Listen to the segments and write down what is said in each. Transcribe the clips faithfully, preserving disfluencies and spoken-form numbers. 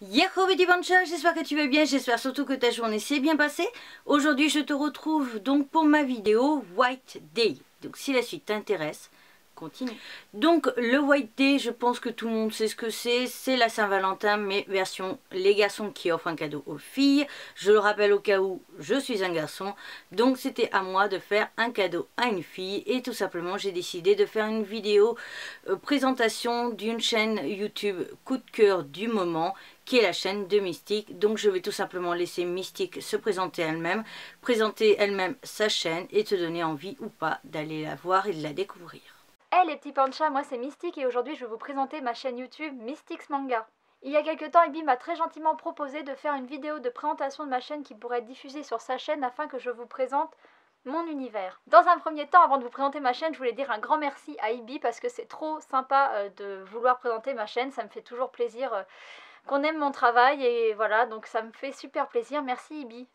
Yahoo Betty Bancha, j'espère que tu vas bien, j'espère surtout que ta journée s'est bien passée. Aujourd'hui je te retrouve donc pour ma vidéo White Day. Donc si la suite t'intéresse, continue. Donc le White Day, je pense que tout le monde sait ce que c'est. C'est la Saint-Valentin mais version les garçons qui offrent un cadeau aux filles. Je le rappelle au cas où, je suis un garçon. Donc c'était à moi de faire un cadeau à une fille. Et tout simplement j'ai décidé de faire une vidéo euh, présentation d'une chaîne YouTube coup de cœur du moment, qui est la chaîne de MyssTik's. Donc je vais tout simplement laisser MyssTik's se présenter elle-même, présenter elle-même sa chaîne et te donner envie ou pas d'aller la voir et de la découvrir. Hey les petits panchas, moi c'est MyssTik's et aujourd'hui je vais vous présenter ma chaîne YouTube MyssTik's Mangas. Il y a quelques temps, Hibi m'a très gentiment proposé de faire une vidéo de présentation de ma chaîne qui pourrait être diffusée sur sa chaîne afin que je vous présente mon univers. Dans un premier temps, avant de vous présenter ma chaîne, je voulais dire un grand merci à Hibi parce que c'est trop sympa euh, de vouloir présenter ma chaîne, ça me fait toujours plaisir euh, qu'on aime mon travail et voilà, donc ça me fait super plaisir, merci Hibi.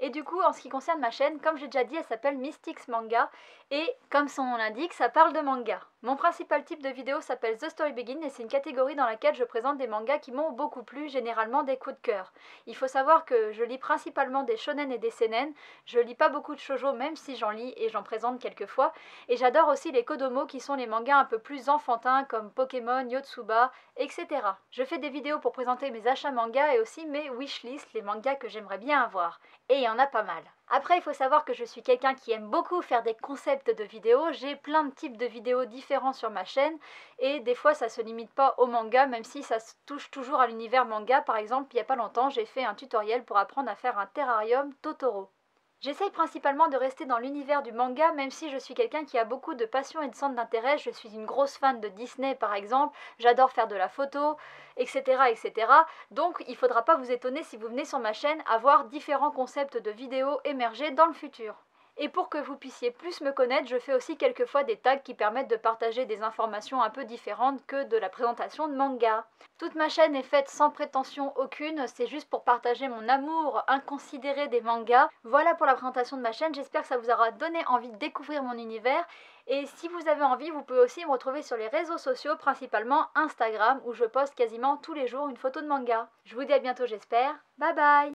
Et du coup, en ce qui concerne ma chaîne, comme j'ai déjà dit, elle s'appelle MyssTik's Mangas et comme son nom l'indique, ça parle de manga. Mon principal type de vidéo s'appelle The Story Begin et c'est une catégorie dans laquelle je présente des mangas qui m'ont beaucoup plu, généralement des coups de cœur. Il faut savoir que je lis principalement des shonen et des seinen, je lis pas beaucoup de shoujo même si j'en lis et j'en présente quelques fois, et j'adore aussi les kodomo qui sont les mangas un peu plus enfantins comme Pokémon, Yotsuba, et cetera. Je fais des vidéos pour présenter mes achats mangas et aussi mes wishlists, les mangas que j'aimerais bien avoir. Et il y en a pas mal. Après, il faut savoir que je suis quelqu'un qui aime beaucoup faire des concepts de vidéos, j'ai plein de types de vidéos différents sur ma chaîne et des fois ça se limite pas au manga même si ça se touche toujours à l'univers manga. Par exemple, il n'y a pas longtemps, j'ai fait un tutoriel pour apprendre à faire un terrarium Totoro. J'essaye principalement de rester dans l'univers du manga même si je suis quelqu'un qui a beaucoup de passion et de centre d'intérêt, je suis une grosse fan de Disney par exemple, j'adore faire de la photo, et cetera et cetera. Donc il ne faudra pas vous étonner si vous venez sur ma chaîne à voir différents concepts de vidéos émerger dans le futur. Et pour que vous puissiez plus me connaître, je fais aussi quelquefois des tags qui permettent de partager des informations un peu différentes que de la présentation de manga. Toute ma chaîne est faite sans prétention aucune, c'est juste pour partager mon amour inconsidéré des mangas. Voilà pour la présentation de ma chaîne, j'espère que ça vous aura donné envie de découvrir mon univers. Et si vous avez envie, vous pouvez aussi me retrouver sur les réseaux sociaux, principalement Instagram, où je poste quasiment tous les jours une photo de manga. Je vous dis à bientôt j'espère, bye bye.